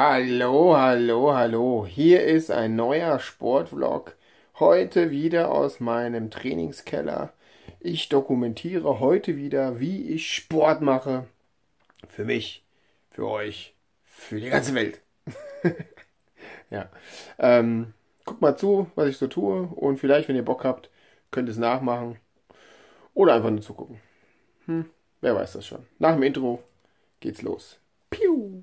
Hallo, hallo, hallo. Hier ist ein neuer Sportvlog. Heute wieder aus meinem Trainingskeller. Ich dokumentiere heute wieder, wie ich Sport mache. Für mich, für euch, für die ganze Welt. Ja. Guckt mal zu, was ich so tue. Und vielleicht, wenn ihr Bock habt, könnt ihr es nachmachen. Oder einfach nur zugucken. Wer weiß das schon. Nach dem Intro geht's los. Piu!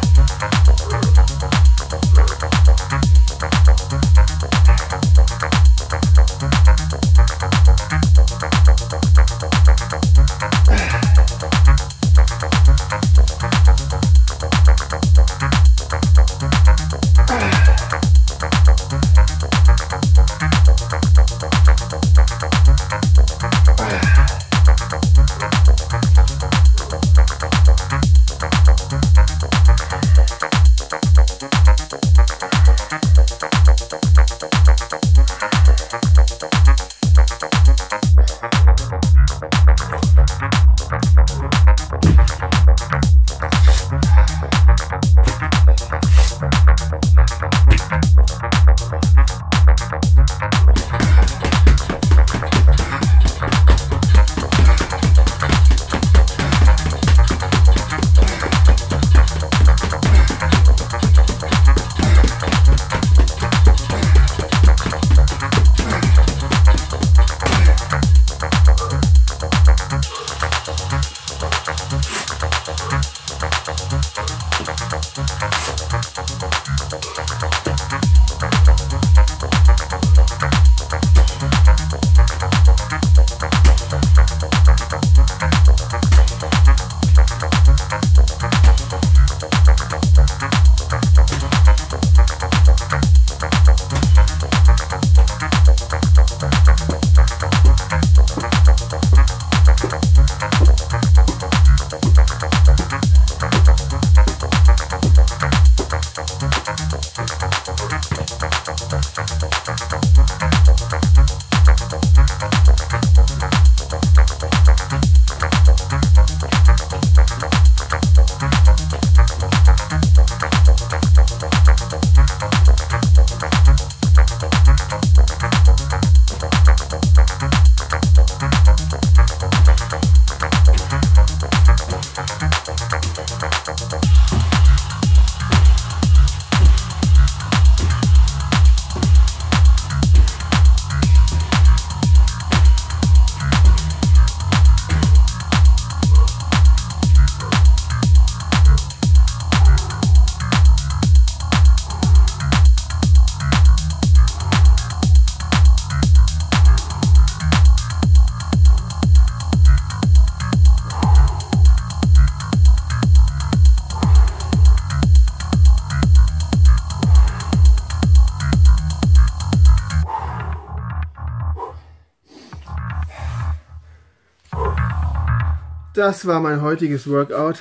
Das war mein heutiges Workout.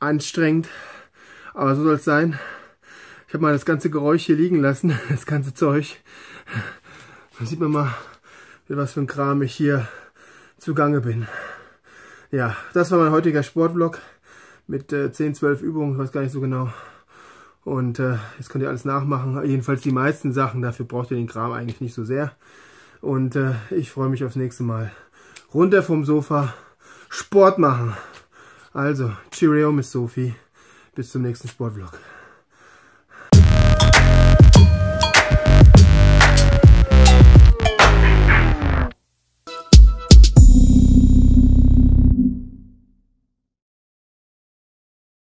Anstrengend, aber so soll es sein. Ich habe mal das ganze Geräusch hier liegen lassen, das ganze Zeug. Dann sieht man mal, mit was für ein Kram ich hier zugange bin. Ja, das war mein heutiger Sportvlog mit 10, 12 Übungen, ich weiß gar nicht so genau. Und jetzt könnt ihr alles nachmachen. Jedenfalls die meisten Sachen. Dafür braucht ihr den Kram eigentlich nicht so sehr. Und ich freue mich aufs nächste Mal. Runter vom Sofa. Sport machen. Also, Cheerio, Miss Sophie. Bis zum nächsten Sportvlog.